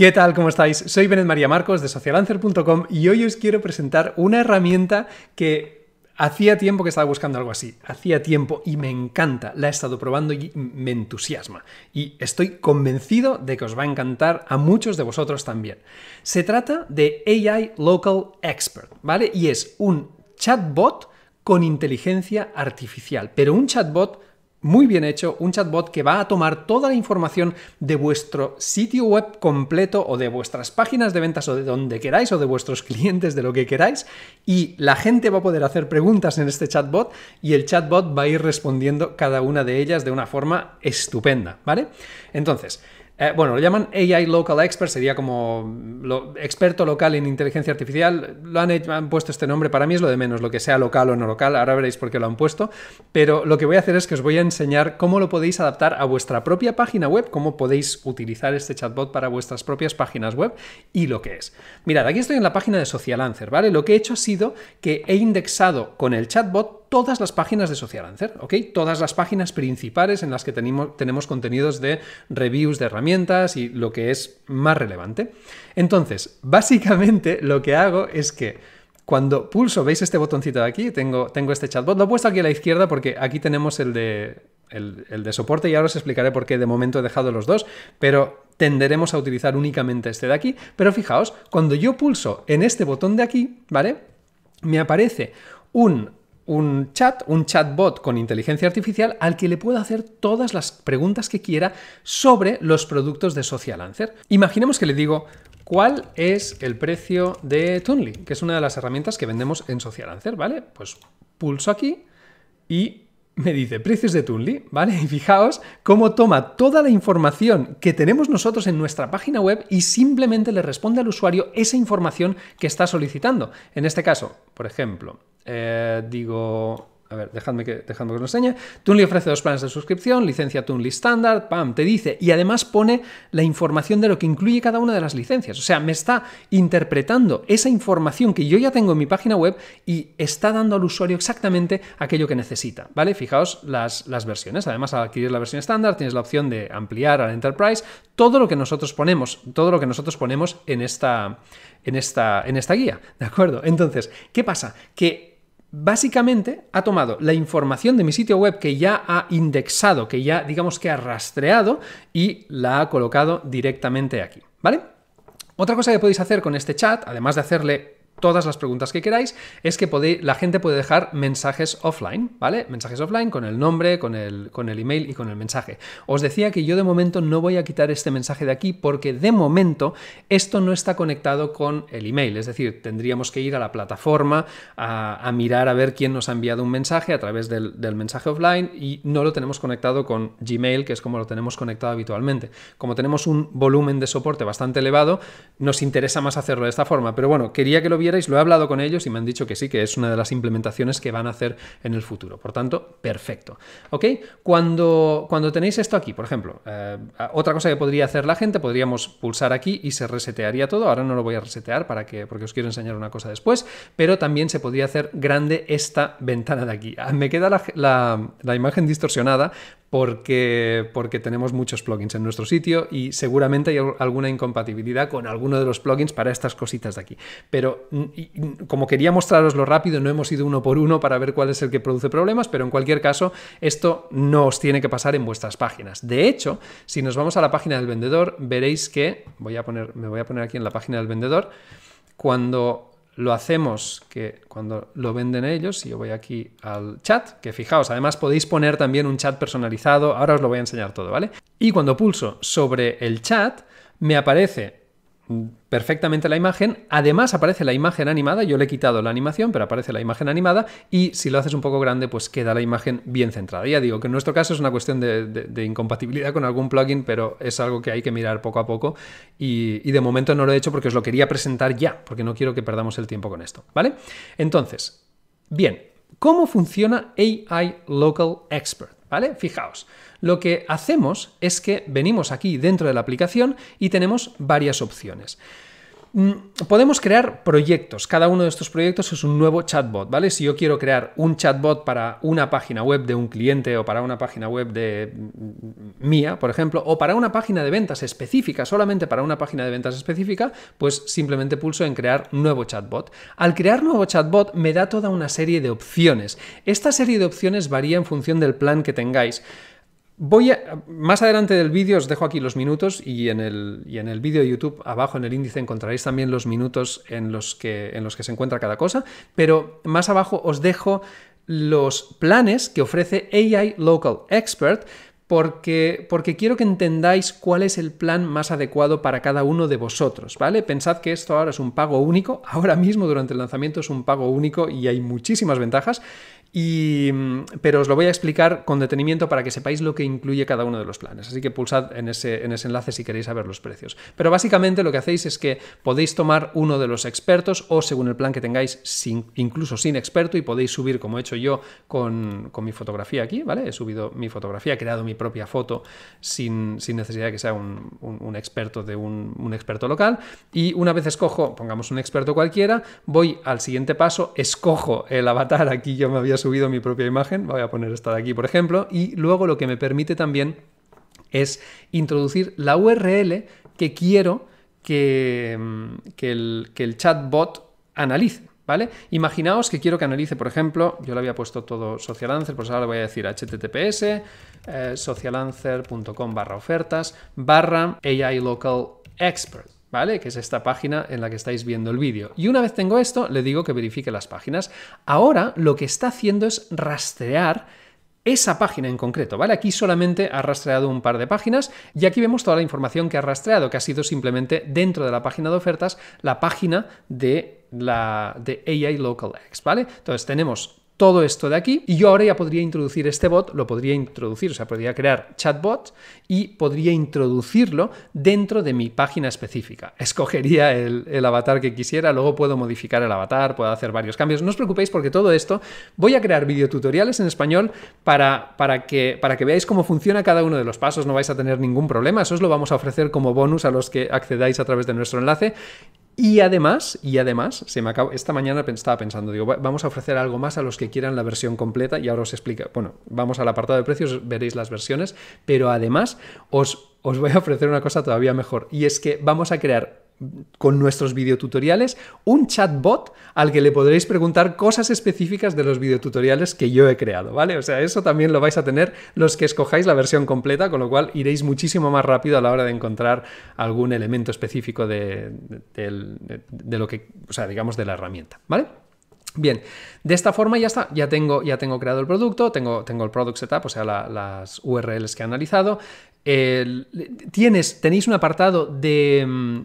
¿Qué tal? ¿Cómo estáis? Soy Bened María Marcos de Socialancer.com y hoy os quiero presentar una herramienta que hacía tiempo que estaba buscando algo así. Hacía tiempo y me encanta. La he estado probando y me entusiasma. Y estoy convencido de que os va a encantar a muchos de vosotros también. Se trata de AI Local Expert, ¿vale? Y es un chatbot con inteligencia artificial, pero un chatbot muy bien hecho, un chatbot que va a tomar toda la información de vuestro sitio web completo o de vuestras páginas de ventas o de donde queráis o de vuestros clientes, de lo que queráis, y la gente va a poder hacer preguntas en este chatbot y el chatbot va a ir respondiendo cada una de ellas de una forma estupenda, ¿vale? Entonces, bueno, lo llaman AI Local Expert, sería como experto local en inteligencia artificial. Han puesto este nombre, para mí es lo de menos, lo que sea local o no local, ahora veréis por qué lo han puesto, pero lo que voy a hacer es que os voy a enseñar cómo lo podéis adaptar a vuestra propia página web, cómo podéis utilizar este chatbot para vuestras propias páginas web y lo que es. Mirad, aquí estoy en la página de Socialancer, ¿vale? Lo que he hecho ha sido que he indexado con el chatbot todas las páginas de Socialancer, ¿ok? Todas las páginas principales en las que tenemos contenidos de reviews de herramientas y lo que es más relevante. Entonces, básicamente lo que hago es que cuando pulso, ¿veis este botoncito de aquí? Tengo este chatbot, lo he puesto aquí a la izquierda porque aquí tenemos el de soporte y ahora os explicaré por qué de momento he dejado los dos, pero tenderemos a utilizar únicamente este de aquí. Pero fijaos, cuando yo pulso en este botón de aquí, ¿vale? Me aparece un chatbot con inteligencia artificial al que le puedo hacer todas las preguntas que quiera sobre los productos de Socialancer. Imaginemos que le digo, ¿cuál es el precio de Tunely? Que es una de las herramientas que vendemos en Socialancer, ¿vale? Pues pulso aquí y me dice precios de Tunely, ¿vale? Y fijaos cómo toma toda la información que tenemos nosotros en nuestra página web y simplemente le responde al usuario esa información que está solicitando. En este caso, por ejemplo, a ver, dejadme que os lo enseñe. Tunely ofrece dos planes de suscripción, licencia Tunely estándar, ¡pam!, te dice. Y además pone la información de lo que incluye cada una de las licencias. O sea, me está interpretando esa información que yo ya tengo en mi página web y está dando al usuario exactamente aquello que necesita, ¿vale? Fijaos las versiones. Además, al adquirir la versión estándar tienes la opción de ampliar al Enterprise. Todo lo que nosotros ponemos en esta guía, ¿de acuerdo? Entonces, ¿qué pasa? Que básicamente ha tomado la información de mi sitio web que ya ha indexado, que ya digamos que ha rastreado y la ha colocado directamente aquí, ¿vale? Otra cosa que podéis hacer con este chat, además de hacerle todas las preguntas que queráis, es que la gente puede dejar mensajes offline, ¿vale? Mensajes offline con el nombre, con el email y con el mensaje. Os decía que yo de momento no voy a quitar este mensaje de aquí porque de momento esto no está conectado con el email, es decir, tendríamos que ir a la plataforma a mirar a ver quién nos ha enviado un mensaje a través del mensaje offline y no lo tenemos conectado con Gmail, que es como lo tenemos conectado habitualmente. Como tenemos un volumen de soporte bastante elevado, nos interesa más hacerlo de esta forma, pero bueno, quería que lo viera. Lo he hablado con ellos y me han dicho que sí, que es una de las implementaciones que van a hacer en el futuro. Por tanto, perfecto. ¿Ok? Cuando tenéis esto aquí, por ejemplo, otra cosa que podría hacer la gente, podríamos pulsar aquí y se resetearía todo. Ahora no lo voy a resetear porque os quiero enseñar una cosa después, pero también se podría hacer grande esta ventana de aquí. Me queda la imagen distorsionada porque tenemos muchos plugins en nuestro sitio y seguramente hay alguna incompatibilidad con alguno de los plugins para estas cositas de aquí. Pero como quería mostraroslo rápido, no hemos ido uno por uno para ver cuál es el que produce problemas, pero en cualquier caso, esto no os tiene que pasar en vuestras páginas. De hecho, si nos vamos a la página del vendedor, veréis que, me voy a poner aquí en la página del vendedor, cuando lo venden ellos, si yo voy aquí al chat, que fijaos, además podéis poner también un chat personalizado, ahora os lo voy a enseñar todo, ¿vale? Y cuando pulso sobre el chat, me aparece perfectamente la imagen, además aparece la imagen animada, yo le he quitado la animación, pero aparece la imagen animada y si lo haces un poco grande, pues queda la imagen bien centrada. Ya digo que en nuestro caso es una cuestión de incompatibilidad con algún plugin, pero es algo que hay que mirar poco a poco y de momento no lo he hecho porque os lo quería presentar ya, porque no quiero que perdamos el tiempo con esto, ¿vale? Entonces, bien, ¿cómo funciona AI Local Expert? ¿Vale? Fijaos, lo que hacemos es que venimos aquí dentro de la aplicación y tenemos varias opciones. Podemos crear proyectos. Cada uno de estos proyectos es un nuevo chatbot, ¿vale? Si yo quiero crear un chatbot para una página web de un cliente o para una página web de mía, por ejemplo, o para una página de ventas específica, solamente para una página de ventas específica, pues simplemente pulso en crear nuevo chatbot. Al crear nuevo chatbot me da toda una serie de opciones. Esta serie de opciones varía en función del plan que tengáis. Más adelante del vídeo os dejo aquí los minutos y en el vídeo de YouTube abajo en el índice encontraréis también los minutos en los que se encuentra cada cosa, pero más abajo os dejo los planes que ofrece AI Local Expert porque quiero que entendáis cuál es el plan más adecuado para cada uno de vosotros, ¿vale? Pensad que esto ahora es un pago único, ahora mismo durante el lanzamiento es un pago único y hay muchísimas ventajas, pero os lo voy a explicar con detenimiento para que sepáis lo que incluye cada uno de los planes. Así que pulsad en ese enlace si queréis saber los precios. Pero básicamente lo que hacéis es que podéis tomar uno de los expertos o según el plan que tengáis, incluso sin experto, y podéis subir, como he hecho yo con mi fotografía aquí, ¿vale? He subido mi fotografía, he creado mi propia foto sin necesidad de que sea un experto de un experto local. Y una vez escojo, pongamos un experto cualquiera, voy al siguiente paso, escojo el avatar. Aquí yo me había subido mi propia imagen, voy a poner esta de aquí por ejemplo, y luego lo que me permite también es introducir la URL que quiero que el chatbot analice, ¿vale? Imaginaos que quiero que analice, por ejemplo, yo le había puesto todo Socialancer, pues ahora le voy a decir https socialancer.com/ofertas/AI Local Expert, ¿vale? Que es esta página en la que estáis viendo el vídeo. Y una vez tengo esto, le digo que verifique las páginas. Ahora lo que está haciendo es rastrear esa página en concreto, ¿vale? Aquí solamente ha rastreado un par de páginas y aquí vemos toda la información que ha rastreado, que ha sido simplemente dentro de la página de ofertas, la página de AI Local Expert, ¿vale? Entonces tenemos todo esto de aquí, y yo ahora ya podría introducir este bot, lo podría introducir, o sea, podría crear chatbot y podría introducirlo dentro de mi página específica. Escogería el avatar que quisiera, luego puedo modificar el avatar, puedo hacer varios cambios. No os preocupéis porque todo esto, voy a crear videotutoriales en español para que veáis cómo funciona cada uno de los pasos, no vais a tener ningún problema, eso os lo vamos a ofrecer como bonus a los que accedáis a través de nuestro enlace. Y además, esta mañana estaba pensando, digo, vamos a ofrecer algo más a los que quieran la versión completa y ahora os explico. Bueno, vamos al apartado de precios, veréis las versiones, pero además os voy a ofrecer una cosa todavía mejor, y es que vamos a crear con nuestros videotutoriales un chatbot al que le podréis preguntar cosas específicas de los videotutoriales que yo he creado, ¿vale? O sea, eso también lo vais a tener los que escojáis la versión completa, con lo cual iréis muchísimo más rápido a la hora de encontrar algún elemento específico de lo que, o sea, digamos, de la herramienta, ¿vale? Bien, de esta forma ya está, ya tengo creado el producto, tengo el product setup, o sea, las URLs que he analizado. Tenéis un apartado de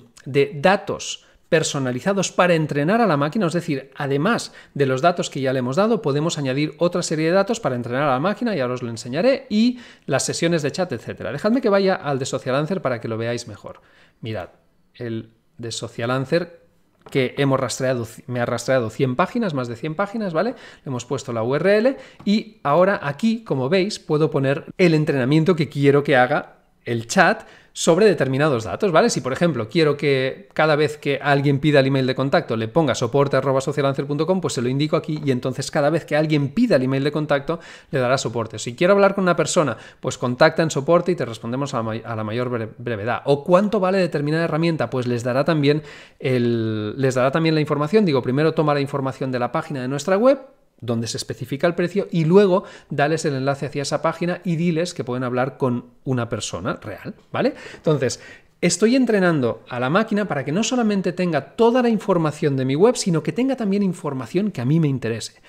datos personalizados para entrenar a la máquina, es decir, además de los datos que ya le hemos dado, podemos añadir otra serie de datos para entrenar a la máquina, y ahora os lo enseñaré, y las sesiones de chat, etcétera. Dejadme que vaya al de Socialancer para que lo veáis mejor. Mirad, el de Socialancer que hemos rastreado, me ha rastreado 100 páginas, más de 100 páginas, ¿vale? Le hemos puesto la URL y ahora aquí, como veis, puedo poner el entrenamiento que quiero que haga el chat sobre determinados datos, ¿vale? Si, por ejemplo, quiero que cada vez que alguien pida el email de contacto le ponga soporte@socialancer.com, pues se lo indico aquí y entonces cada vez que alguien pida el email de contacto le dará soporte. Si quiero hablar con una persona, pues contacta en soporte y te respondemos a la mayor brevedad. O cuánto vale determinada herramienta, pues les dará también la información. Digo, primero toma la información de la página de nuestra web, donde se especifica el precio, y luego dales el enlace hacia esa página y diles que pueden hablar con una persona real, ¿vale? Entonces, estoy entrenando a la máquina para que no solamente tenga toda la información de mi web, sino que tenga también información que a mí me interese.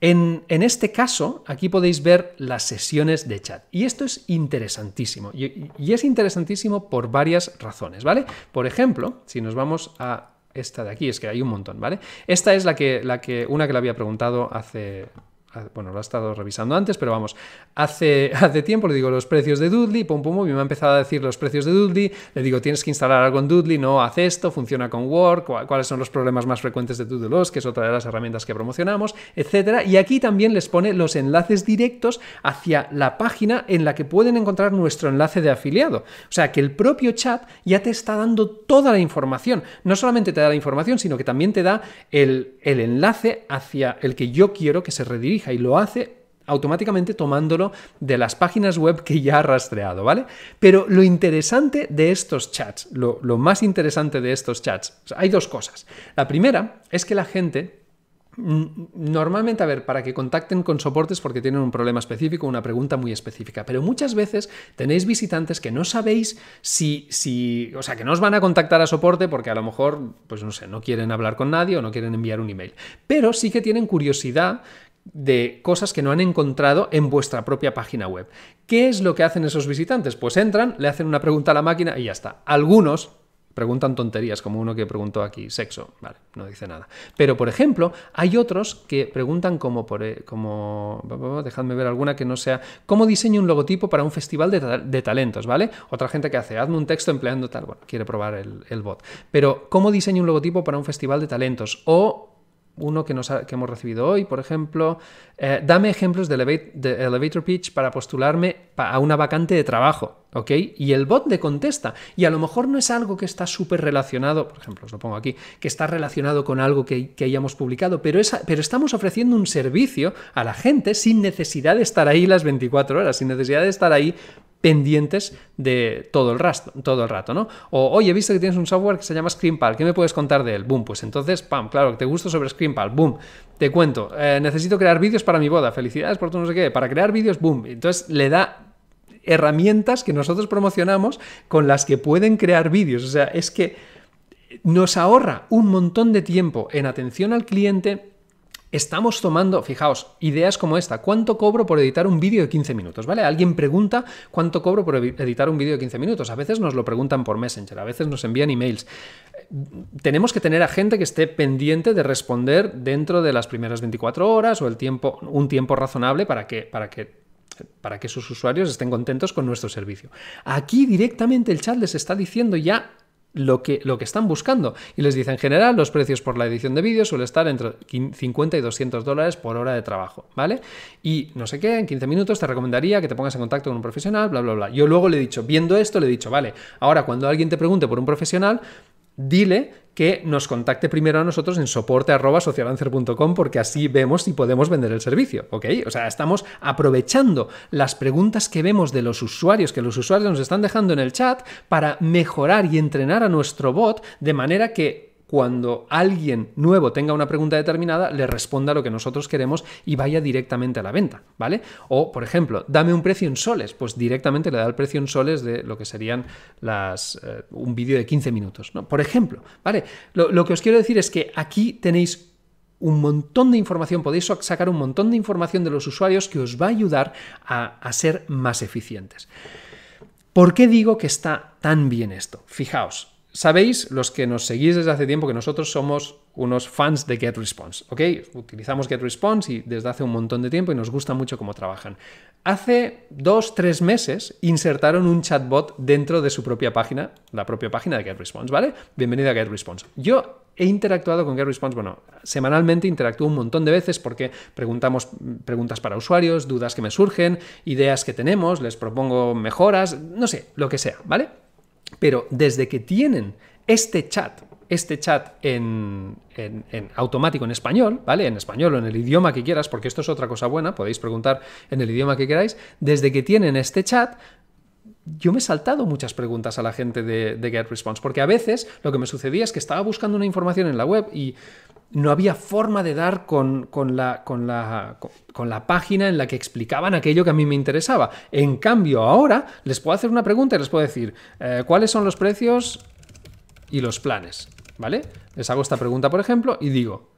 En este caso, aquí podéis ver las sesiones de chat. Y esto es interesantísimo. Y es interesantísimo por varias razones, ¿vale? Por ejemplo, si nos vamos a esta de aquí, es que hay un montón, ¿vale? Esta es la que la había preguntado hace bueno, lo ha estado revisando antes, pero vamos, hace tiempo le digo los precios de Doodly, pum, pum, pum, y me ha empezado a decir los precios de Doodly, le digo tienes que instalar algo en Doodly, no, haz esto, funciona con Word, cuáles son los problemas más frecuentes de Doodly, que es otra de las herramientas que promocionamos, etcétera. Y aquí también les pone los enlaces directos hacia la página en la que pueden encontrar nuestro enlace de afiliado. O sea, que el propio chat ya te está dando toda la información. No solamente te da la información, sino que también te da el enlace hacia el que yo quiero que se redirija, y lo hace automáticamente tomándolo de las páginas web que ya ha rastreado, ¿vale? Pero lo interesante de estos chats, lo más interesante de estos chats, o sea, hay dos cosas. La primera es que la gente normalmente, a ver, para que contacten con soportes porque tienen un problema específico, una pregunta muy específica, pero muchas veces tenéis visitantes que no sabéis si o sea, que no os van a contactar a soporte porque a lo mejor, pues no sé, no quieren hablar con nadie o no quieren enviar un email, pero sí que tienen curiosidad de cosas que no han encontrado en vuestra propia página web. ¿Qué es lo que hacen esos visitantes? Pues entran, le hacen una pregunta a la máquina y ya está. Algunos preguntan tonterías, como uno que preguntó aquí, sexo, vale, no dice nada. Pero, por ejemplo, hay otros que preguntan como dejadme ver alguna que no sea, ¿cómo diseño un logotipo para un festival de talentos? ¿Vale? Otra gente que hace, hazme un texto empleando tal, bueno, quiere probar el bot. Pero, ¿cómo diseño un logotipo para un festival de talentos? O uno que hemos recibido hoy, por ejemplo, dame ejemplos de elevator pitch para postularme a una vacante de trabajo, ¿ok? Y el bot le contesta, y a lo mejor no es algo que está súper relacionado, por ejemplo, os lo pongo aquí, que está relacionado con algo que hayamos publicado, pero estamos ofreciendo un servicio a la gente sin necesidad de estar ahí las 24 horas, sin necesidad de estar ahí pendientes de todo el rato, ¿no? O, oye, he visto que tienes un software que se llama ScreenPal, ¿qué me puedes contar de él? Boom, pues entonces, pam, claro, te gusta sobre ScreenPal, boom, te cuento, necesito crear vídeos para mi boda, felicidades por tu no sé qué, para crear vídeos, boom, entonces le da herramientas que nosotros promocionamos con las que pueden crear vídeos, o sea, es que nos ahorra un montón de tiempo en atención al cliente. Estamos tomando, fijaos, ideas como esta. ¿Cuánto cobro por editar un vídeo de 15 minutos? ¿Vale? Alguien pregunta cuánto cobro por editar un vídeo de 15 minutos. A veces nos lo preguntan por Messenger, a veces nos envían emails. Tenemos que tener a gente que esté pendiente de responder dentro de las primeras 24 horas o un tiempo razonable para que sus usuarios estén contentos con nuestro servicio. Aquí directamente el chat les está diciendo ya lo que están buscando y les dice en general los precios por la edición de vídeos suele estar entre 50 y 200 dólares por hora de trabajo, ¿vale? Y no sé qué, en 15 minutos te recomendaría que te pongas en contacto con un profesional, bla, bla, bla. Yo luego le he dicho, viendo esto, le he dicho, vale, ahora cuando alguien te pregunte por un profesional, dile que nos contacte primero a nosotros en soporte@socialancer.com porque así vemos si podemos vender el servicio, ¿ok? O sea, estamos aprovechando las preguntas que vemos de los usuarios, que los usuarios nos están dejando en el chat para mejorar y entrenar a nuestro bot de manera que cuando alguien nuevo tenga una pregunta determinada, le responda lo que nosotros queremos y vaya directamente a la venta, ¿vale? O, por ejemplo, dame un precio en soles, pues directamente le da el precio en soles de lo que serían un vídeo de 15 minutos, ¿no? Por ejemplo, ¿vale? Lo que os quiero decir es que aquí tenéis un montón de información, podéis sacar un montón de información de los usuarios que os va a ayudar a ser más eficientes. ¿Por qué digo que está tan bien esto? Fijaos. Sabéis, los que nos seguís desde hace tiempo, que nosotros somos unos fans de GetResponse, ¿ok? Utilizamos GetResponse y desde hace un montón de tiempo y nos gusta mucho cómo trabajan. Hace 2-3 meses insertaron un chatbot dentro de su propia página, la propia página de GetResponse, ¿vale? Bienvenido a GetResponse. Yo he interactuado con GetResponse, bueno, semanalmente interactúo un montón de veces porque preguntamos preguntas para usuarios, dudas que me surgen, ideas que tenemos, les propongo mejoras, no sé, lo que sea, ¿vale? Pero desde que tienen este chat en automático en español, ¿vale? En español o en el idioma que quieras, porque esto es otra cosa buena, podéis preguntar en el idioma que queráis. Desde que tienen este chat, yo me he saltado muchas preguntas a la gente de GetResponse, porque a veces lo que me sucedía es que estaba buscando una información en la web y no había forma de dar con la página en la que explicaban aquello que a mí me interesaba. En cambio, ahora les puedo hacer una pregunta y les puedo decir ¿cuáles son los precios y los planes? ¿Vale? Les hago esta pregunta, por ejemplo, y digo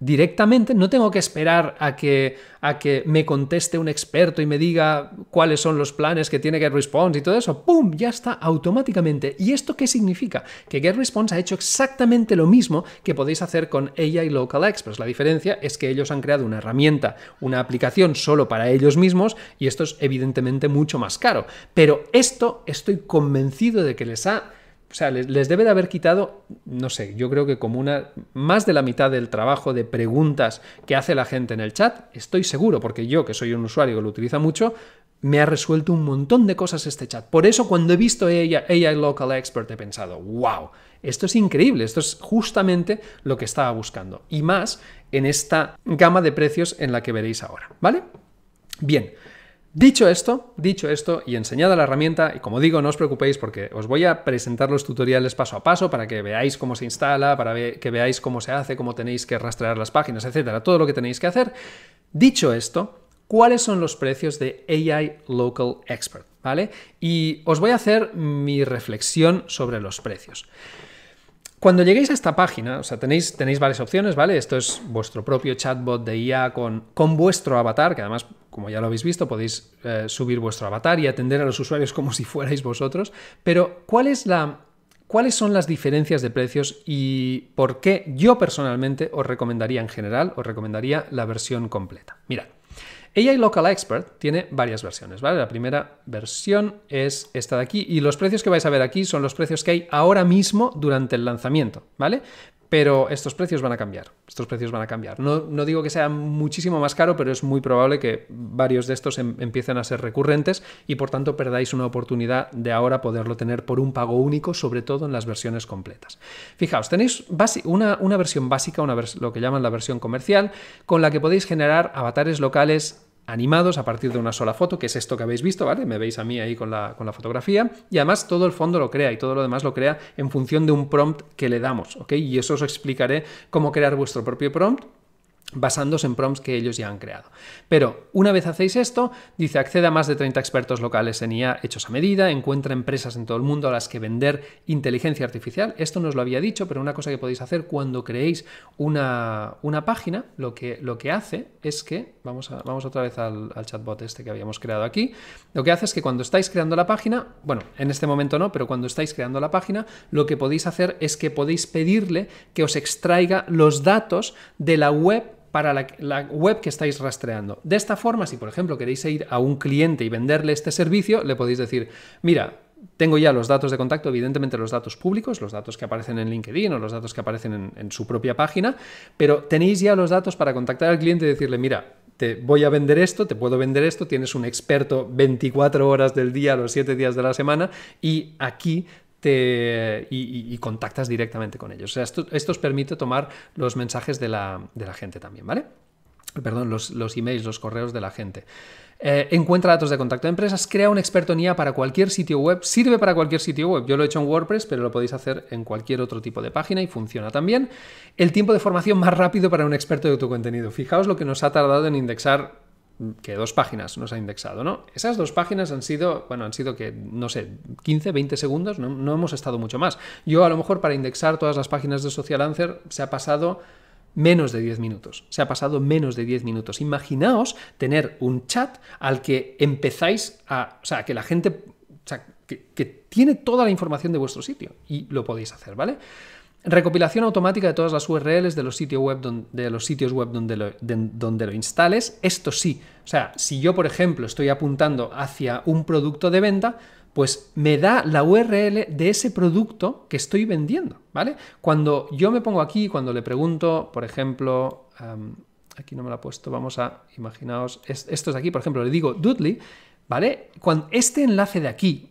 directamente, no tengo que esperar a que me conteste un experto y me diga cuáles son los planes que tiene GetResponse y todo eso. ¡Pum! Ya está, automáticamente. ¿Y esto qué significa? Que GetResponse ha hecho exactamente lo mismo que podéis hacer con AI Local Experts. La diferencia es que ellos han creado una herramienta, una aplicación solo para ellos mismos, y esto es evidentemente mucho más caro. Pero esto estoy convencido de que les ha... O sea, les debe de haber quitado, no sé, yo creo que como más de la mitad del trabajo de preguntas que hace la gente en el chat. Estoy seguro, porque yo, que soy un usuario que lo utiliza mucho, me ha resuelto un montón de cosas este chat. Por eso, cuando he visto AI Local Expert, he pensado, wow, esto es increíble, esto es justamente lo que estaba buscando. Y más en esta gama de precios en la que veréis ahora, ¿vale? Bien. Dicho esto y enseñada la herramienta, y como digo, no os preocupéis porque os voy a presentar los tutoriales paso a paso para que veáis cómo se instala, para que veáis cómo se hace, cómo tenéis que rastrear las páginas, etcétera, todo lo que tenéis que hacer. Dicho esto, ¿cuáles son los precios de AI Local Expert? ¿Vale? Y os voy a hacer mi reflexión sobre los precios. Cuando lleguéis a esta página, o sea, tenéis varias opciones, ¿vale? Esto es vuestro propio chatbot de IA con vuestro avatar, que además, como ya lo habéis visto, podéis subir vuestro avatar y atender a los usuarios como si fuerais vosotros. Pero, ¿cuáles son las diferencias de precios y por qué yo personalmente os recomendaría en general, os recomendaría la versión completa? Mirad. AI Local Expert tiene varias versiones, ¿vale? La primera versión es esta de aquí, y los precios que vais a ver aquí son los precios que hay ahora mismo durante el lanzamiento, ¿vale? Pero estos precios van a cambiar, No digo que sea muchísimo más caro, pero es muy probable que varios de estos empiecen a ser recurrentes y por tanto perdáis una oportunidad de ahora poderlo tener por un pago único, sobre todo en las versiones completas. Fijaos, tenéis una versión básica, lo que llaman la versión comercial, con la que podéis generar avatares locales animados a partir de una sola foto, que es esto que habéis visto, ¿vale? Me veis a mí ahí con la fotografía, y además todo el fondo lo crea y todo lo demás lo crea en función de un prompt que le damos, ¿ok? Y eso os explicaré cómo crear vuestro propio prompt basándose en prompts que ellos ya han creado. Pero una vez hacéis esto, dice, acceda a más de 30 expertos locales en IA hechos a medida, encuentra empresas en todo el mundo a las que vender inteligencia artificial. Esto no os lo había dicho, pero una cosa que podéis hacer cuando creéis una página, lo que hace es que, vamos otra vez al chatbot este que habíamos creado aquí, lo que hace es que cuando estáis creando la página, bueno, en este momento no, pero cuando estáis creando la página, lo que podéis hacer es que podéis pedirle que os extraiga los datos de la web para la web que estáis rastreando. De esta forma, si por ejemplo queréis ir a un cliente y venderle este servicio, le podéis decir, mira, tengo ya los datos de contacto, evidentemente los datos públicos, los datos que aparecen en LinkedIn o los datos que aparecen en su propia página, pero tenéis ya los datos para contactar al cliente y decirle, mira, te voy a vender esto, te puedo vender esto, tienes un experto 24 horas del día, los 7 días de la semana, y aquí y contactas directamente con ellos. O sea, esto os permite tomar los mensajes de la gente también, ¿vale? Perdón, los emails, los correos de la gente. Encuentra datos de contacto de empresas, crea un experto en IA para cualquier sitio web, sirve para cualquier sitio web. Yo lo he hecho en WordPress, pero lo podéis hacer en cualquier otro tipo de página y funciona también. El tiempo de formación más rápido para un experto de tu contenido. Fijaos lo que nos ha tardado en indexar, que 2 páginas nos ha indexado, ¿no? Esas 2 páginas han sido, bueno, que, no sé, 15, 20 segundos, no hemos estado mucho más. Yo, a lo mejor, para indexar todas las páginas de Socialancer, se ha pasado menos de 10 minutos. Imaginaos tener un chat al que empezáis a... O sea, que la gente... O sea, que tiene toda la información de vuestro sitio y lo podéis hacer, ¿vale? Recopilación automática de todas las URLs de los sitios web donde lo instales. Esto sí, o sea, si yo, por ejemplo, estoy apuntando hacia un producto de venta, pues me da la URL de ese producto que estoy vendiendo, ¿vale? Cuando yo me pongo aquí, cuando le pregunto, por ejemplo, aquí no me lo ha puesto, vamos a imaginaos, esto es aquí, por ejemplo, le digo Doodly, ¿vale? Cuando este enlace de aquí,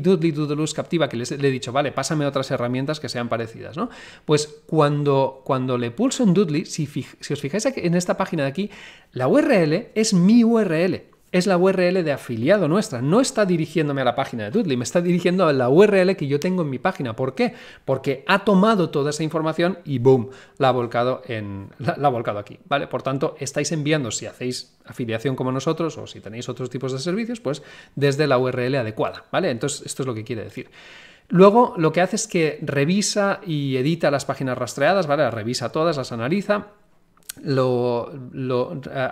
Doodly, Doodleus, Captiva, que le he dicho, vale, pásame otras herramientas que sean parecidas, ¿no? Pues cuando le pulso en Doodly, si os fijáis aquí, en esta página de aquí, la URL es mi URL. Es la URL de afiliado nuestra. No está dirigiéndome a la página de Doodly, me está dirigiendo a la URL que yo tengo en mi página. ¿Por qué? Porque ha tomado toda esa información y ¡boom! La ha volcado aquí, ¿vale? Por tanto, estáis enviando, si hacéis afiliación como nosotros o si tenéis otros tipos de servicios, pues desde la URL adecuada, ¿vale? Entonces, esto es lo que quiere decir. Luego, lo que hace es que revisa y edita las páginas rastreadas, ¿vale? Las revisa todas, las analiza.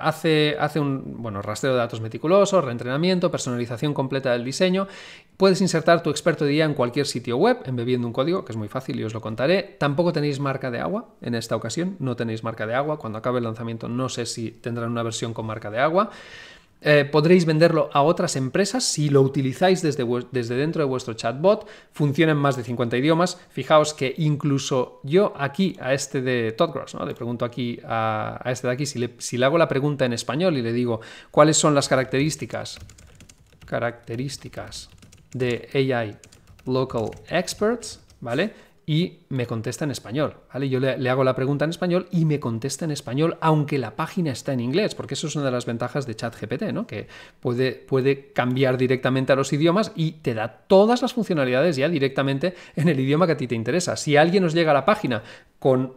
hace un rastreo de datos meticuloso, reentrenamiento, personalización completa del diseño. Puedes insertar tu experto de IA en cualquier sitio web embebiendo un código, que es muy fácil y os lo contaré. Tampoco tenéis marca de agua en esta ocasión, no tenéis marca de agua. Cuando acabe el lanzamiento no sé si tendrán una versión con marca de agua. Podréis venderlo a otras empresas si lo utilizáis desde dentro de vuestro chatbot. Funciona en más de 50 idiomas. Fijaos que incluso yo aquí, a este de Todd Gross, ¿no? Le pregunto aquí a este de aquí, si le hago la pregunta en español y le digo cuáles son las características de AI Local Experts, ¿vale? Y me contesta en español, ¿vale? Yo le hago la pregunta en español y me contesta en español, aunque la página está en inglés, porque eso es una de las ventajas de ChatGPT, ¿no? Que puede cambiar directamente a los idiomas y te da todas las funcionalidades ya directamente en el idioma que a ti te interesa. Si alguien os llega a la página con,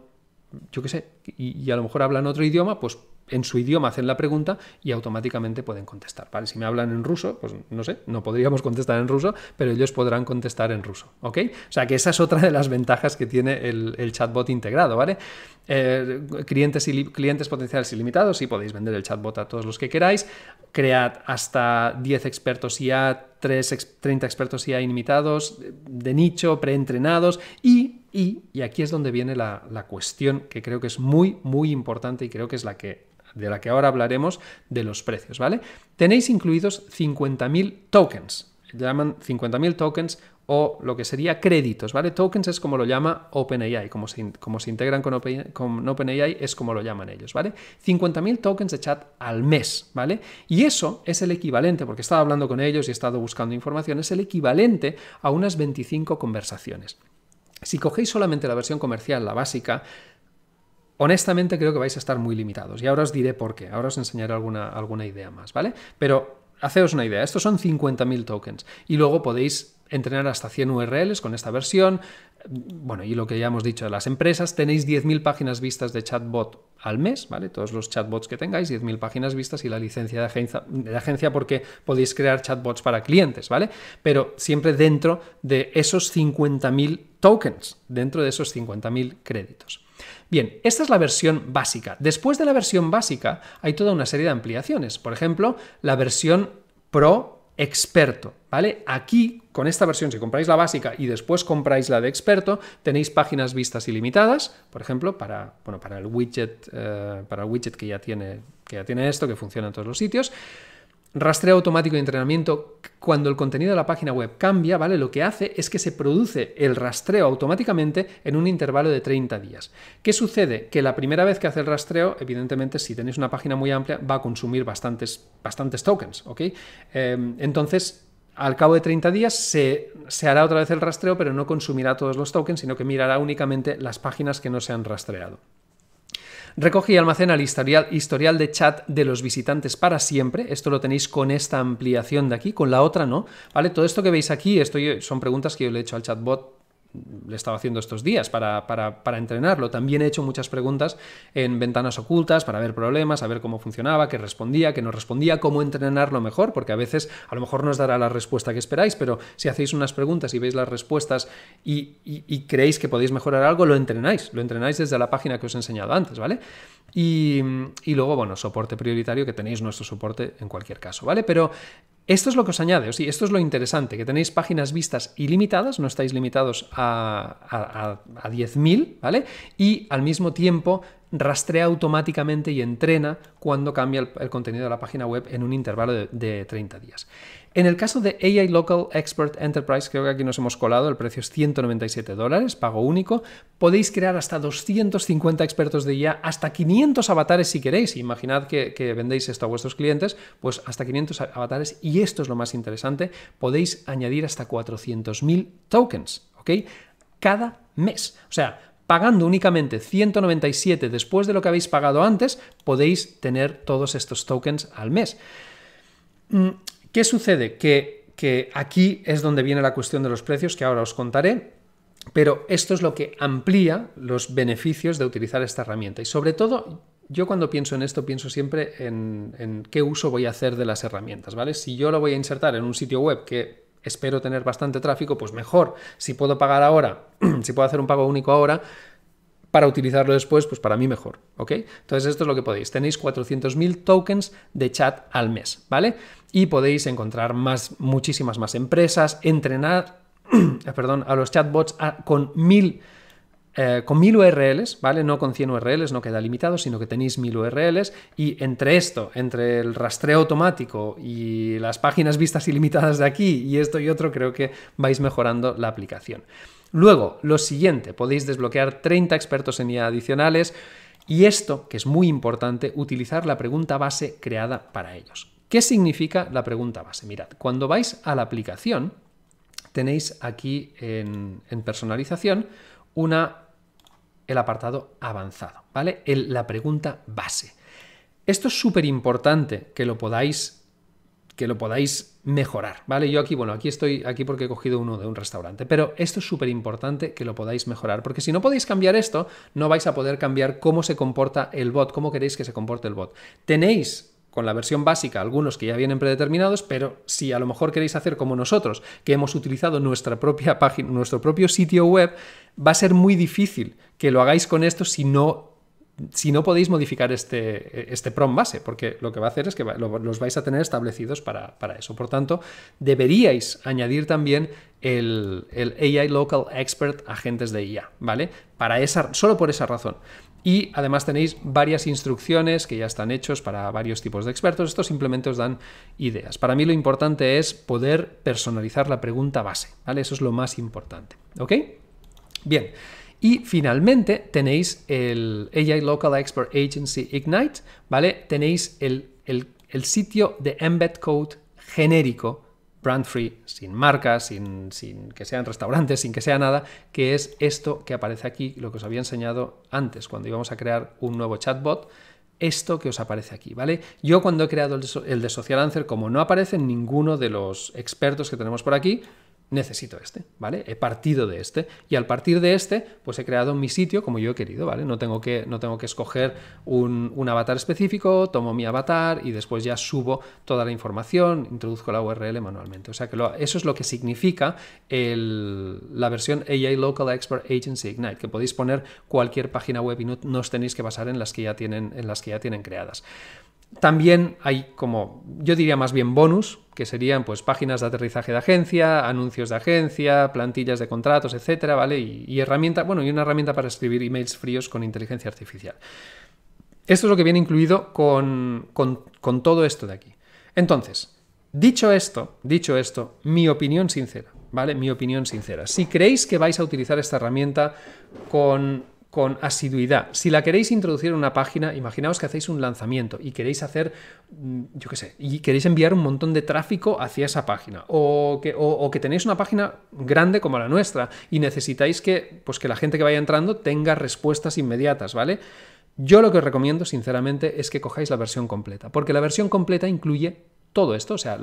yo qué sé, y a lo mejor hablan otro idioma, pues en su idioma hacen la pregunta y automáticamente pueden contestar, ¿vale? Si me hablan en ruso, pues no sé, no podríamos contestar en ruso, pero ellos podrán contestar en ruso, ¿ok? O sea que esa es otra de las ventajas que tiene el chatbot integrado, ¿vale? Clientes potenciales ilimitados, sí, podéis vender el chatbot a todos los que queráis. Cread hasta 10 expertos IA, 30 expertos IA ilimitados, de nicho, preentrenados y aquí es donde viene la cuestión que creo que es muy, muy importante y creo que es de la que ahora hablaremos, de los precios, ¿vale? Tenéis incluidos 50.000 tokens, llaman 50.000 tokens o lo que sería créditos, ¿vale? Tokens es como lo llama OpenAI, como se integran con OpenAI es como lo llaman ellos, ¿vale? 50.000 tokens de chat al mes, ¿vale? Y eso es el equivalente, porque he estado hablando con ellos y he estado buscando información, es el equivalente a unas 25 conversaciones. Si cogéis solamente la versión comercial, la básica, honestamente creo que vais a estar muy limitados y ahora os diré por qué, ahora os enseñaré alguna idea más, ¿vale? Pero haceos una idea, estos son 50.000 tokens y luego podéis entrenar hasta 100 URLs con esta versión, bueno, y lo que ya hemos dicho de las empresas, tenéis 10.000 páginas vistas de chatbot al mes, ¿vale? Todos los chatbots que tengáis, 10.000 páginas vistas y la licencia de agencia porque podéis crear chatbots para clientes, ¿vale? Pero siempre dentro de esos 50.000 tokens, dentro de esos 50.000 créditos. Bien, esta es la versión básica. Después de la versión básica hay toda una serie de ampliaciones. Por ejemplo, la versión Pro Experto, ¿vale? Aquí, con esta versión, si compráis la básica y después compráis la de experto, tenéis páginas vistas ilimitadas, por ejemplo, para el widget, que ya tiene esto, que funciona en todos los sitios. Rastreo automático de entrenamiento. Cuando el contenido de la página web cambia, ¿vale? Lo que hace es que se produce el rastreo automáticamente en un intervalo de 30 días. ¿Qué sucede? Que la primera vez que hace el rastreo, evidentemente, si tenéis una página muy amplia, va a consumir bastantes tokens, ¿ok? Entonces, al cabo de 30 días se hará otra vez el rastreo, pero no consumirá todos los tokens, sino que mirará únicamente las páginas que no se han rastreado. Recoge y almacena el historial de chat de los visitantes para siempre. Esto lo tenéis con esta ampliación de aquí, con la otra no, ¿vale? Todo esto que veis aquí, son preguntas que yo le he hecho al chatbot, le estaba haciendo estos días para entrenarlo. También he hecho muchas preguntas en ventanas ocultas para ver problemas, a ver cómo funcionaba, qué respondía, qué no respondía, cómo entrenarlo mejor, porque a veces a lo mejor no os dará la respuesta que esperáis, pero si hacéis unas preguntas y veis las respuestas y creéis que podéis mejorar algo, lo entrenáis desde la página que os he enseñado antes, ¿vale? Y luego, bueno, soporte prioritario, que tenéis nuestro soporte en cualquier caso, ¿vale? Pero esto es lo que os añade, o sea, esto es lo interesante, que tenéis páginas vistas ilimitadas, no estáis limitados a 10.000, ¿vale? Y al mismo tiempo rastrea automáticamente y entrena cuando cambia el contenido de la página web en un intervalo de 30 días. En el caso de AI Local Expert Enterprise, creo que aquí nos hemos colado, el precio es $197, pago único. Podéis crear hasta 250 expertos de IA, hasta 500 avatares si queréis. Imaginad que vendéis esto a vuestros clientes, pues hasta 500 avatares, y esto es lo más interesante, podéis añadir hasta 400.000 tokens, ¿ok? Cada mes. O sea, pagando únicamente 197 después de lo que habéis pagado antes, podéis tener todos estos tokens al mes. ¿Qué sucede? Que aquí es donde viene la cuestión de los precios, que ahora os contaré, pero esto es lo que amplía los beneficios de utilizar esta herramienta. Y sobre todo, yo cuando pienso en esto, pienso siempre en qué uso voy a hacer de las herramientas, ¿vale? Si yo lo voy a insertar en un sitio web que espero tener bastante tráfico, pues mejor. Si puedo pagar ahora, si puedo hacer un pago único ahora, para utilizarlo después, pues para mí mejor, ¿ok? Entonces esto es lo que podéis. Tenéis 400.000 tokens de chat al mes, ¿vale? Y podéis encontrar más, muchísimas más empresas, entrenar perdón, a los chatbots con 1.000 URLs, ¿vale? No con 100 URLs, no queda limitado, sino que tenéis 1.000 URLs y entre esto, entre el rastreo automático y las páginas vistas ilimitadas de aquí y esto y otro, creo que vais mejorando la aplicación. Luego, lo siguiente, podéis desbloquear 30 expertos en IA adicionales y esto, que es muy importante, utilizar la pregunta base creada para ellos. ¿Qué significa la pregunta base? Mirad, cuando vais a la aplicación, tenéis aquí en personalización el apartado avanzado, ¿vale? La pregunta base. Esto es súper importante que lo podáis mejorar, ¿vale? Yo aquí, bueno, aquí estoy porque he cogido uno de un restaurante, pero esto es súper importante que lo podáis mejorar, porque si no podéis cambiar esto, no vais a poder cambiar cómo se comporta el bot, cómo queréis que se comporte el bot. Tenéis con la versión básica algunos que ya vienen predeterminados, pero si a lo mejor queréis hacer como nosotros, que hemos utilizado nuestra propia página, nuestro propio sitio web, va a ser muy difícil que lo hagáis con esto si no podéis modificar este prompt base, porque lo que va a hacer es que los vais a tener establecidos para eso. Por tanto, deberíais añadir también el AI Local Expert, agentes de IA, ¿vale? Solo por esa razón. Y además tenéis varias instrucciones que ya están hechos para varios tipos de expertos. Esto simplemente os dan ideas. Para mí lo importante es poder personalizar la pregunta base, ¿vale? Eso es lo más importante, ¿ok? Bien. Y finalmente tenéis el AI Local Expert Agency Ignite, ¿vale? Tenéis el sitio de Embed Code genérico, brand free, sin marcas, sin que sean restaurantes, sin que sea nada, que es esto que aparece aquí, lo que os había enseñado antes, cuando íbamos a crear un nuevo chatbot, esto que os aparece aquí, ¿vale? Yo cuando he creado el de Socialancer, como no aparece ninguno de los expertos que tenemos por aquí, necesito este, ¿vale? He partido de este y al partir de este, pues he creado mi sitio como yo he querido, ¿vale? No tengo que escoger un avatar específico, tomo mi avatar y después ya subo toda la información, introduzco la URL manualmente. O sea que eso es lo que significa la versión AI Local Expert Agency Ignite, que podéis poner cualquier página web y no os tenéis que basar en las que ya tienen creadas. También hay, como yo diría más bien bonus, que serían pues páginas de aterrizaje de agencia, anuncios de agencia, plantillas de contratos, etcétera, ¿vale? Y herramienta, bueno, y una herramienta para escribir emails fríos con inteligencia artificial. Esto es lo que viene incluido con todo esto de aquí. Entonces, dicho esto, mi opinión sincera, ¿vale? Mi opinión sincera. Si creéis que vais a utilizar esta herramienta con asiduidad. Si la queréis introducir en una página, imaginaos que hacéis un lanzamiento y queréis hacer, yo qué sé, y queréis enviar un montón de tráfico hacia esa página, o que tenéis una página grande como la nuestra y necesitáis que la gente que vaya entrando tenga respuestas inmediatas, ¿vale? Yo lo que os recomiendo, sinceramente, es que cojáis la versión completa, porque la versión completa incluye todo esto, o sea,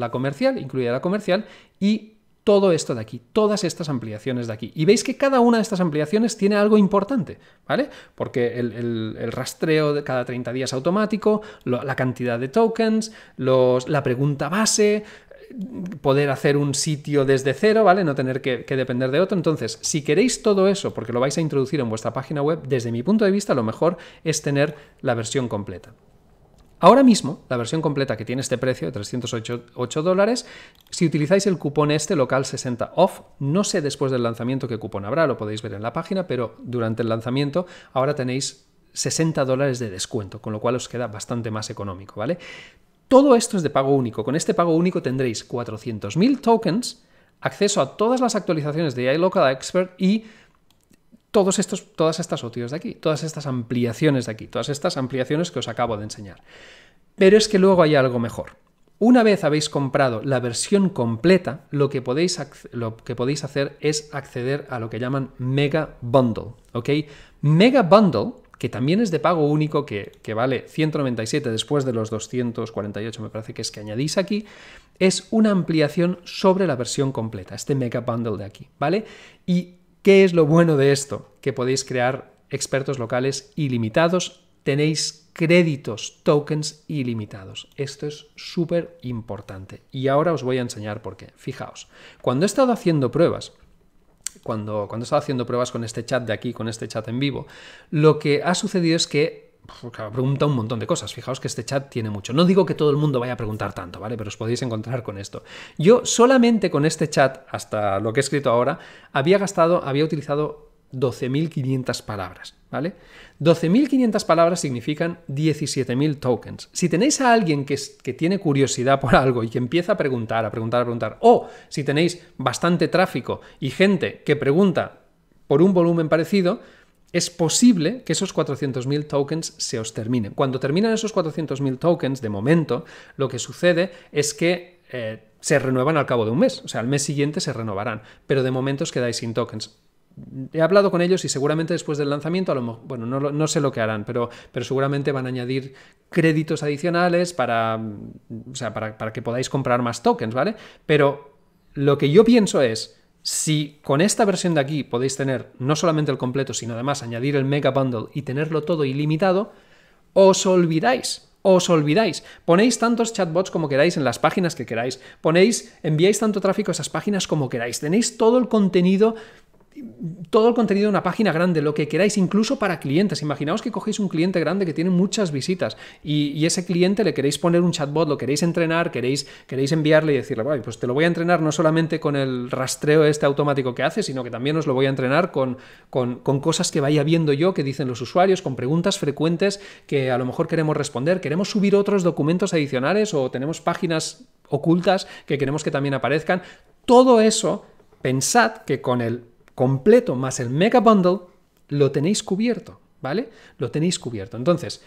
incluye la comercial y todo esto de aquí, todas estas ampliaciones de aquí. Y veis que cada una de estas ampliaciones tiene algo importante, ¿vale? Porque el rastreo de cada 30 días automático, la cantidad de tokens, la pregunta base, poder hacer un sitio desde cero, ¿vale? No tener que depender de otro. Entonces, si queréis todo eso, porque lo vais a introducir en vuestra página web, desde mi punto de vista, lo mejor es tener la versión completa. Ahora mismo, la versión completa que tiene este precio de $308, si utilizáis el cupón local60off, no sé después del lanzamiento qué cupón habrá, lo podéis ver en la página, pero durante el lanzamiento ahora tenéis $60 de descuento, con lo cual os queda bastante más económico, ¿vale? Todo esto es de pago único. Con este pago único tendréis 400.000 tokens, acceso a todas las actualizaciones de AI Local Expert y todas estas OTIs de aquí, todas estas ampliaciones de aquí, todas estas ampliaciones que os acabo de enseñar. Pero es que luego hay algo mejor. Una vez habéis comprado la versión completa, lo que podéis hacer es acceder a lo que llaman Mega Bundle, ¿ok? Mega Bundle, que también es de pago único, que vale 197 después de los 248, me parece que es que añadís aquí, es una ampliación sobre la versión completa, este Mega Bundle de aquí, ¿vale? Y ¿qué es lo bueno de esto? Que podéis crear expertos locales ilimitados, tenéis créditos, tokens ilimitados. Esto es súper importante y ahora os voy a enseñar por qué. Fijaos, cuando he estado haciendo pruebas, cuando estaba haciendo pruebas con este chat de aquí, con este chat en vivo, lo que ha sucedido es que pregunta un montón de cosas. Fijaos que este chat tiene mucho. No digo que todo el mundo vaya a preguntar tanto, ¿vale? Pero os podéis encontrar con esto. Yo solamente con este chat, hasta lo que he escrito ahora, había utilizado 12.500 palabras, ¿vale? 12.500 palabras significan 17.000 tokens. Si tenéis a alguien que tiene curiosidad por algo y que empieza a preguntar, o si tenéis bastante tráfico y gente que pregunta por un volumen parecido, es posible que esos 400.000 tokens se os terminen. Cuando terminan esos 400.000 tokens, de momento, lo que sucede es que se renuevan al cabo de un mes. O sea, al mes siguiente se renovarán, pero de momento os quedáis sin tokens. He hablado con ellos y seguramente después del lanzamiento, bueno, no sé lo que harán, pero seguramente van a añadir créditos adicionales para que podáis comprar más tokens, ¿vale? Pero lo que yo pienso es, si con esta versión de aquí podéis tener no solamente el completo, sino además añadir el Mega Bundle y tenerlo todo ilimitado, os olvidáis. Ponéis tantos chatbots como queráis en las páginas que queráis, enviáis tanto tráfico a esas páginas como queráis, tenéis todo el contenido de una página grande, lo que queráis, incluso para clientes. Imaginaos que cogéis un cliente grande que tiene muchas visitas y ese cliente le queréis poner un chatbot, lo queréis entrenar, queréis enviarle y decirle, vale, pues te lo voy a entrenar no solamente con el rastreo este automático que hace, sino que también os lo voy a entrenar con cosas que vaya viendo yo, que dicen los usuarios, con preguntas frecuentes que a lo mejor queremos responder, queremos subir otros documentos adicionales o tenemos páginas ocultas que queremos que también aparezcan. Todo eso, pensad que con el completo más el Mega Bundle lo tenéis cubierto, ¿vale? Lo tenéis cubierto. Entonces,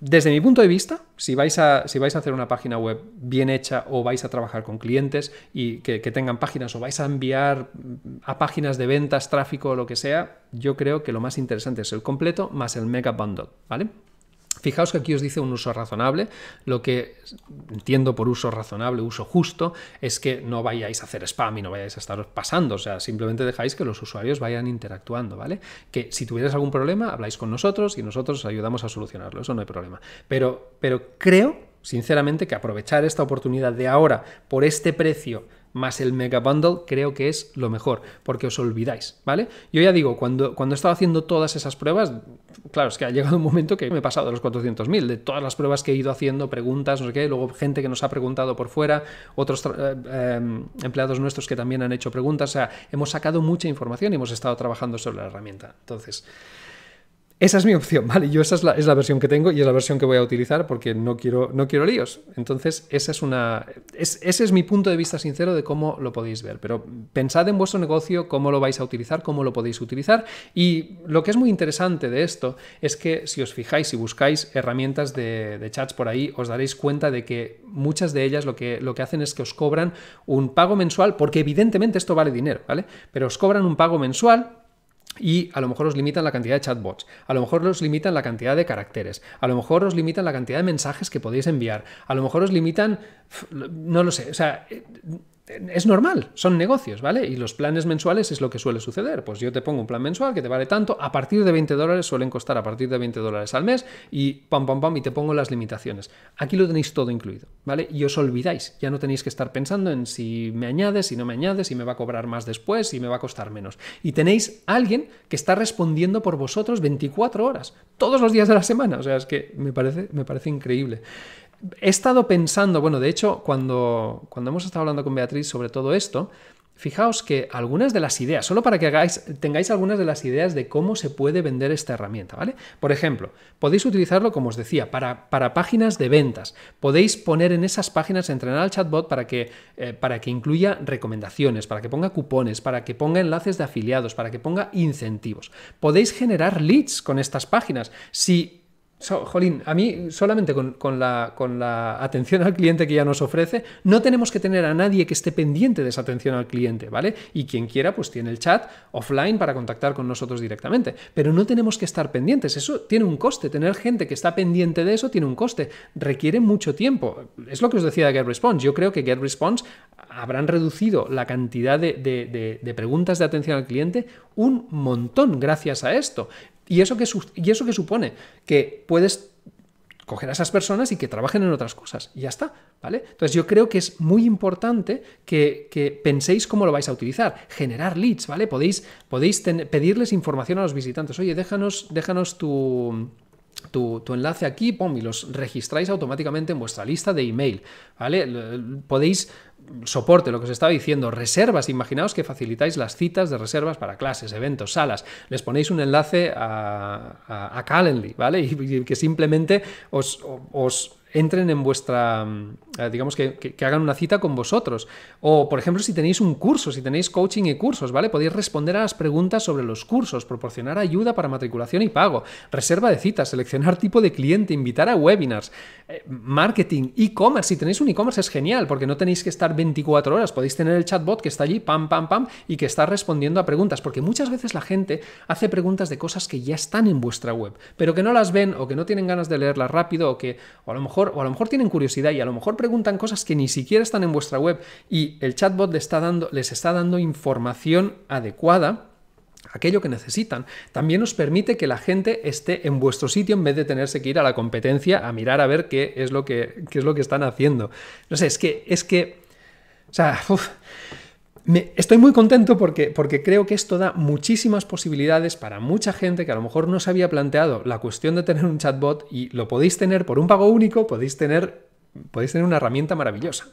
desde mi punto de vista, si vais a hacer una página web bien hecha o vais a trabajar con clientes y que tengan páginas o vais a enviar a páginas de ventas, tráfico o lo que sea, yo creo que lo más interesante es el completo más el Mega Bundle, ¿vale? Fijaos que aquí os dice un uso razonable. Lo que entiendo por uso razonable, uso justo, es que no vayáis a hacer spam y no vayáis a estar pasando. O sea, simplemente dejáis que los usuarios vayan interactuando, ¿vale? Que si tuvierais algún problema, habláis con nosotros y nosotros os ayudamos a solucionarlo. Eso no hay problema. Pero creo, sinceramente, que aprovechar esta oportunidad de ahora por este precio más el Mega Bundle creo que es lo mejor, porque os olvidáis, ¿vale? Yo ya digo, cuando he estado haciendo todas esas pruebas, claro, es que ha llegado un momento que me he pasado de los 400.000, de todas las pruebas que he ido haciendo, preguntas, no sé qué, luego gente que nos ha preguntado por fuera, otros empleados nuestros que también han hecho preguntas. O sea, hemos sacado mucha información y hemos estado trabajando sobre la herramienta. Entonces, esa es mi opción, ¿vale? Yo esa es la versión que tengo y es la versión que voy a utilizar porque no quiero líos. Entonces, ese es mi punto de vista sincero de cómo lo podéis ver. Pero pensad en vuestro negocio, cómo lo vais a utilizar, cómo lo podéis utilizar. Y lo que es muy interesante de esto es que si os fijáis, si buscáis herramientas de chats por ahí, os daréis cuenta de que muchas de ellas lo que hacen es que os cobran un pago mensual, porque evidentemente esto vale dinero, ¿vale? Pero os cobran un pago mensual. Y a lo mejor os limitan la cantidad de chatbots, a lo mejor os limitan la cantidad de caracteres, a lo mejor os limitan la cantidad de mensajes que podéis enviar, a lo mejor os limitan, no lo sé, o sea, es normal, son negocios, ¿vale? Y los planes mensuales es lo que suele suceder. Pues yo te pongo un plan mensual que te vale tanto, a partir de $20, suelen costar a partir de $20 al mes y pam, pam, pam, y te pongo las limitaciones. Aquí lo tenéis todo incluido, ¿vale? Y os olvidáis, ya no tenéis que estar pensando en si me añades, si no me añades, si me va a cobrar más después, si me va a costar menos. Y tenéis a alguien que está respondiendo por vosotros 24 horas, todos los días de la semana. O sea, es que me parece increíble. He estado pensando, bueno, de hecho, cuando hemos estado hablando con Beatriz sobre todo esto, fijaos que algunas de las ideas, solo para que tengáis algunas de las ideas de cómo se puede vender esta herramienta, ¿vale? Por ejemplo, podéis utilizarlo, como os decía, para páginas de ventas. Podéis poner en esas páginas, entrenar al chatbot para que incluya recomendaciones, para que ponga cupones, para que ponga enlaces de afiliados, para que ponga incentivos. Podéis generar leads con estas páginas. Jolín, a mí solamente con la atención al cliente que ya nos ofrece, no tenemos que tener a nadie que esté pendiente de esa atención al cliente, ¿vale? Y quien quiera, pues tiene el chat offline para contactar con nosotros directamente. Pero no tenemos que estar pendientes, eso tiene un coste. Tener gente que está pendiente de eso tiene un coste, requiere mucho tiempo. Es lo que os decía de GetResponse. Yo creo que GetResponse habrán reducido la cantidad de preguntas de atención al cliente un montón gracias a esto. ¿Y eso qué supone? Que puedes coger a esas personas y que trabajen en otras cosas. Y ya está, ¿vale? Entonces yo creo que es muy importante que penséis cómo lo vais a utilizar. Generar leads, ¿vale? Podéis pedirles información a los visitantes. Oye, déjanos tu enlace aquí, pum, y los registráis automáticamente en vuestra lista de email, ¿vale? Podéis... soporte, lo que os estaba diciendo, reservas, imaginaos que facilitáis las citas de reservas para clases, eventos, salas, les ponéis un enlace a Calendly, ¿vale? Y que simplemente os entren en vuestra, digamos que hagan una cita con vosotros. O, por ejemplo, si tenéis un curso, si tenéis coaching y cursos, ¿vale? Podéis responder a las preguntas sobre los cursos, proporcionar ayuda para matriculación y pago, reserva de citas, seleccionar tipo de cliente, invitar a webinars, marketing, e-commerce. Si tenéis un e-commerce es genial, porque no tenéis que estar 24 horas, podéis tener el chatbot que está allí, pam, pam, pam, y que está respondiendo a preguntas, porque muchas veces la gente hace preguntas de cosas que ya están en vuestra web, pero que no las ven, o que no tienen ganas de leerlas rápido, o que, a lo mejor tienen curiosidad y a lo mejor preguntan cosas que ni siquiera están en vuestra web, y el chatbot les está dando información adecuada, aquello que necesitan. También os permite que la gente esté en vuestro sitio en vez de tenerse que ir a la competencia a mirar a ver qué es lo que están haciendo. No sé, estoy muy contento porque creo que esto da muchísimas posibilidades para mucha gente que a lo mejor no se había planteado la cuestión de tener un chatbot, y lo podéis tener por un pago único, podéis tener una herramienta maravillosa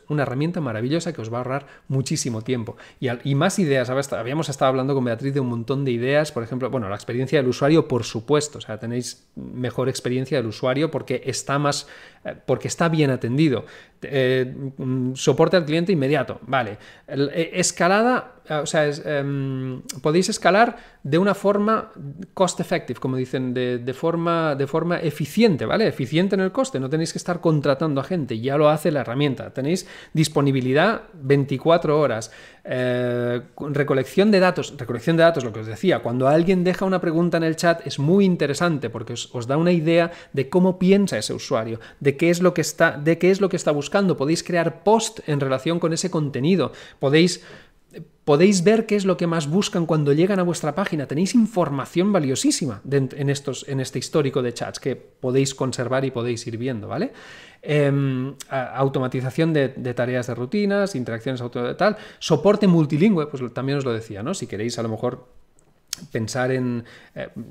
que os va a ahorrar muchísimo tiempo y más ideas. Habíamos estado hablando con Beatriz de un montón de ideas, por ejemplo, bueno, la experiencia del usuario, por supuesto, o sea, tenéis mejor experiencia del usuario porque está bien atendido, soporte al cliente inmediato, vale, escalada. O sea, podéis escalar de una forma cost effective, como dicen, de forma eficiente, ¿vale? Eficiente en el coste, no tenéis que estar contratando a gente, ya lo hace la herramienta. Tenéis disponibilidad 24 horas, recolección de datos. Recolección de datos, lo que os decía, cuando alguien deja una pregunta en el chat es muy interesante porque os da una idea de cómo piensa ese usuario, de qué es lo que está buscando. Podéis crear post en relación con ese contenido, podéis ver qué es lo que más buscan cuando llegan a vuestra página. Tenéis información valiosísima en este histórico de chats que podéis conservar y podéis ir viendo, ¿vale? Automatización de tareas de rutinas, interacciones tal, soporte multilingüe, pues también os lo decía, ¿no? Si queréis a lo mejor pensar en,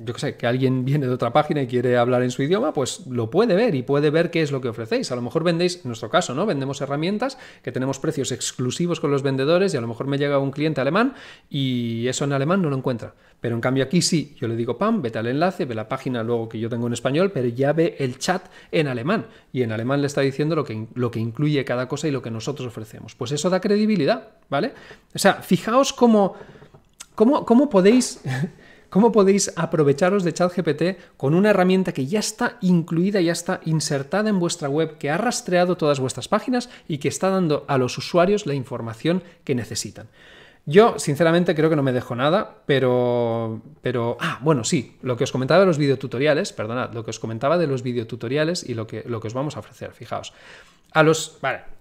yo qué sé, que alguien viene de otra página y quiere hablar en su idioma, pues lo puede ver y puede ver qué es lo que ofrecéis. A lo mejor vendéis, en nuestro caso, ¿no? Vendemos herramientas que tenemos precios exclusivos con los vendedores, y a lo mejor me llega un cliente alemán y eso en alemán no lo encuentra. Pero en cambio aquí sí, yo le digo, pam, vete al enlace, ve la página luego que yo tengo en español, pero ya ve el chat en alemán. Y en alemán le está diciendo lo que incluye cada cosa y lo que nosotros ofrecemos. Pues eso da credibilidad, ¿vale? O sea, fijaos ¿Cómo podéis aprovecharos de ChatGPT con una herramienta que ya está incluida, ya está insertada en vuestra web, que ha rastreado todas vuestras páginas y que está dando a los usuarios la información que necesitan? Yo, sinceramente, creo que no me dejo nada, pero... Ah, bueno, sí, lo que os comentaba de los videotutoriales, perdonad, lo que os comentaba de los videotutoriales y lo que os vamos a ofrecer, fijaos.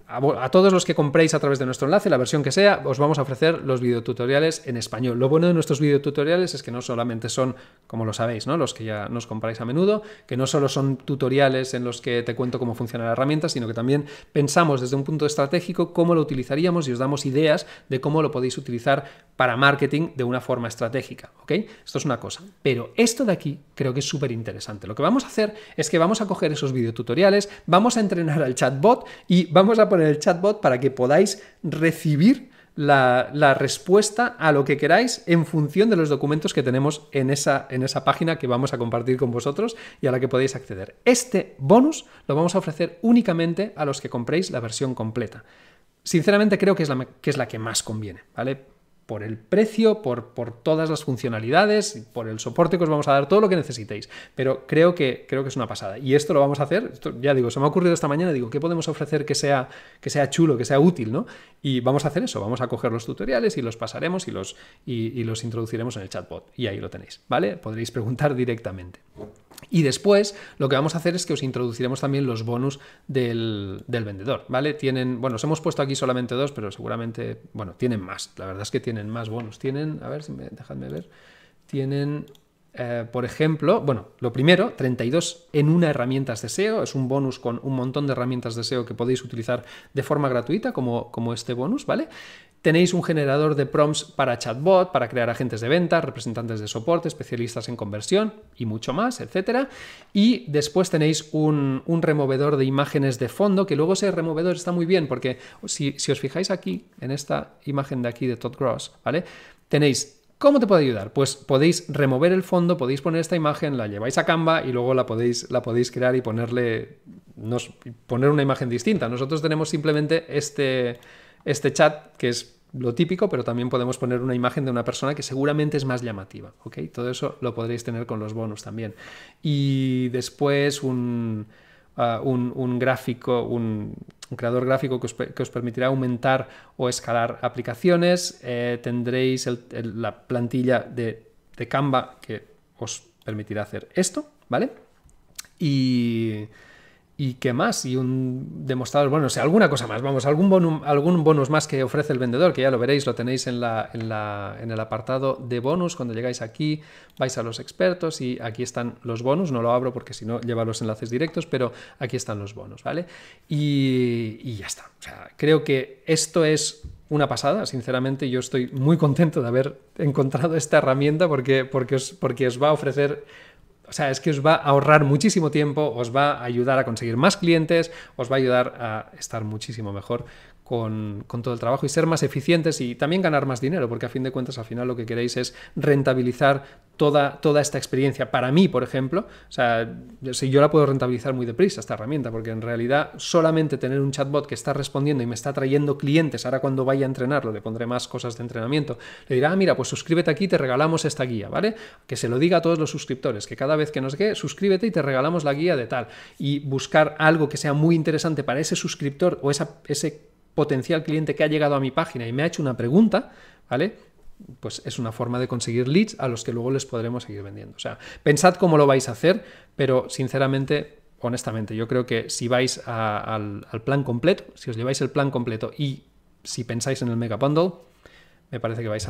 A todos los que compréis a través de nuestro enlace, la versión que sea, os vamos a ofrecer los videotutoriales en español. Lo bueno de nuestros videotutoriales es que no solamente son, como lo sabéis, ¿no?, los que ya nos compráis a menudo, que no solo son tutoriales en los que te cuento cómo funciona la herramienta, sino que también pensamos desde un punto estratégico cómo lo utilizaríamos y os damos ideas de cómo lo podéis utilizar para marketing de una forma estratégica, ¿ok? Esto es una cosa. Pero esto de aquí creo que es súper interesante. Lo que vamos a hacer es que vamos a coger esos videotutoriales, vamos a entrenar al chatbot y vamos a poner el chatbot para que podáis recibir la respuesta a lo que queráis en función de los documentos que tenemos en esa página que vamos a compartir con vosotros y a la que podéis acceder. Este bonus lo vamos a ofrecer únicamente a los que compréis la versión completa. Sinceramente creo que es la que más conviene, ¿vale? Por el precio, por todas las funcionalidades, por el soporte que os vamos a dar, todo lo que necesitéis. Pero creo que es una pasada. Y esto lo vamos a hacer, esto, ya digo, se me ha ocurrido esta mañana, digo, ¿qué podemos ofrecer que sea chulo, que sea útil, ¿no? Y vamos a hacer eso, vamos a coger los tutoriales y los pasaremos y los introduciremos en el chatbot. Y ahí lo tenéis, ¿vale? Podréis preguntar directamente. Y después lo que vamos a hacer es que os introduciremos también los bonus del vendedor, ¿vale? Tienen, bueno, os hemos puesto aquí solamente dos, pero seguramente, bueno, tienen más. La verdad es que tienen más bonus. Tienen, a ver, dejadme ver, tienen por ejemplo, bueno, lo primero, 32 en una herramientas de SEO, es un bonus con un montón de herramientas de SEO que podéis utilizar de forma gratuita como este bonus, ¿vale? Tenéis un generador de prompts para chatbot, para crear agentes de venta, representantes de soporte, especialistas en conversión y mucho más, etc. Y después tenéis un removedor de imágenes de fondo, que luego ese removedor está muy bien porque si os fijáis aquí, en esta imagen de aquí de Todd Gross, ¿vale? Tenéis... ¿Cómo te puedo ayudar? Pues podéis remover el fondo, podéis poner esta imagen, la lleváis a Canva y luego la podéis crear y poner una imagen distinta. Nosotros tenemos simplemente este chat, que es lo típico, pero también podemos poner una imagen de una persona que seguramente es más llamativa, ¿ok? Todo eso lo podréis tener con los bonus también. Y después un creador gráfico que os permitirá aumentar o escalar aplicaciones. Tendréis la plantilla de Canva que os permitirá hacer esto, ¿vale? ¿Y qué más? Y un demostrador, bueno, o sea, alguna cosa más, vamos, algún bonus más que ofrece el vendedor, que ya lo veréis, lo tenéis en el apartado de bonus. Cuando llegáis aquí, vais a los expertos y aquí están los bonus. No lo abro porque si no lleva los enlaces directos, pero aquí están los bonus, ¿vale? Y ya está. O sea, creo que esto es una pasada, sinceramente. Yo estoy muy contento de haber encontrado esta herramienta porque os va a ofrecer... O sea, es que os va a ahorrar muchísimo tiempo, os va a ayudar a conseguir más clientes, os va a ayudar a estar muchísimo mejor con todo el trabajo y ser más eficientes y también ganar más dinero, porque a fin de cuentas al final lo que queréis es rentabilizar toda esta experiencia. Para mí, por ejemplo, o sea, yo la puedo rentabilizar muy deprisa esta herramienta, porque en realidad solamente tener un chatbot que está respondiendo y me está trayendo clientes, ahora cuando vaya a entrenarlo le pondré más cosas de entrenamiento, le dirá, ah, mira, pues suscríbete aquí, te regalamos esta guía, ¿vale? Que se lo diga a todos los suscriptores, que cada vez que no sé qué, suscríbete y te regalamos la guía de tal, y buscar algo que sea muy interesante para ese suscriptor o ese potencial cliente que ha llegado a mi página y me ha hecho una pregunta, ¿vale? Pues es una forma de conseguir leads a los que luego les podremos seguir vendiendo. O sea, pensad cómo lo vais a hacer, pero sinceramente, honestamente, yo creo que si vais al plan completo, si os lleváis el plan completo y si pensáis en el Mega Bundle, me parece que vais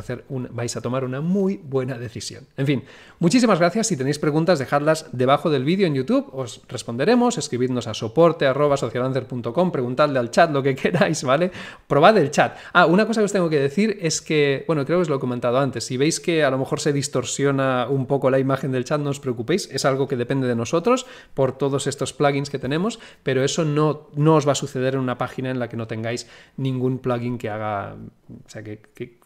a tomar una muy buena decisión. En fin, muchísimas gracias. Si tenéis preguntas, dejadlas debajo del vídeo en YouTube. Os responderemos. Escribidnos a soporte@socialancer.com. Preguntadle al chat lo que queráis, ¿vale? Probad el chat. Ah, una cosa que os tengo que decir es que, bueno, creo que os lo he comentado antes. Si veis que a lo mejor se distorsiona un poco la imagen del chat, no os preocupéis. Es algo que depende de nosotros por todos estos plugins que tenemos, pero eso no os va a suceder en una página en la que no tengáis ningún plugin que haga... O sea, que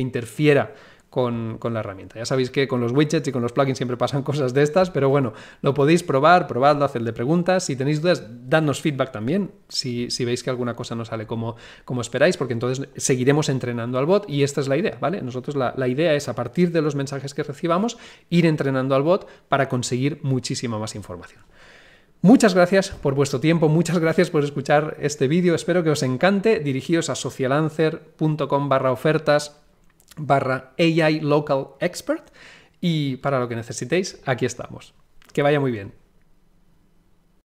interfiera con la herramienta. Ya sabéis que con los widgets y con los plugins siempre pasan cosas de estas, pero bueno, lo podéis probar, probadlo, hacedle preguntas. Si tenéis dudas, dadnos feedback también, si veis que alguna cosa no sale como esperáis, porque entonces seguiremos entrenando al bot y esta es la idea, ¿vale? Nosotros la idea es, a partir de los mensajes que recibamos, ir entrenando al bot para conseguir muchísima más información. Muchas gracias por vuestro tiempo, muchas gracias por escuchar este vídeo, espero que os encante. Dirigíos a socialancer.com/ofertas/AI Local Expert y para lo que necesitéis, aquí estamos. Que vaya muy bien.